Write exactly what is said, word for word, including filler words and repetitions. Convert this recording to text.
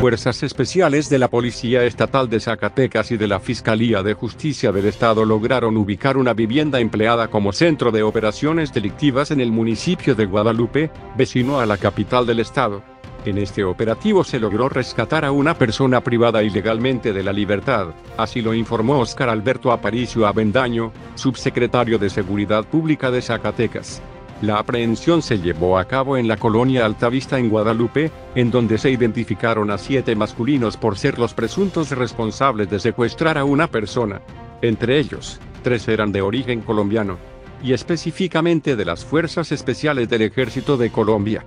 Fuerzas especiales de la Policía Estatal de Zacatecas y de la Fiscalía de Justicia del Estado lograron ubicar una vivienda empleada como centro de operaciones delictivas en el municipio de Guadalupe, vecino a la capital del estado. En este operativo se logró rescatar a una persona privada ilegalmente de la libertad, así lo informó Óscar Alberto Aparicio Avendaño, subsecretario de Seguridad Pública de Zacatecas. La aprehensión se llevó a cabo en la colonia Altavista en Guadalupe, en donde se identificaron a siete masculinos por ser los presuntos responsables de secuestrar a una persona. Entre ellos, tres eran de origen colombiano, y específicamente de las Fuerzas Especiales del Ejército de Colombia.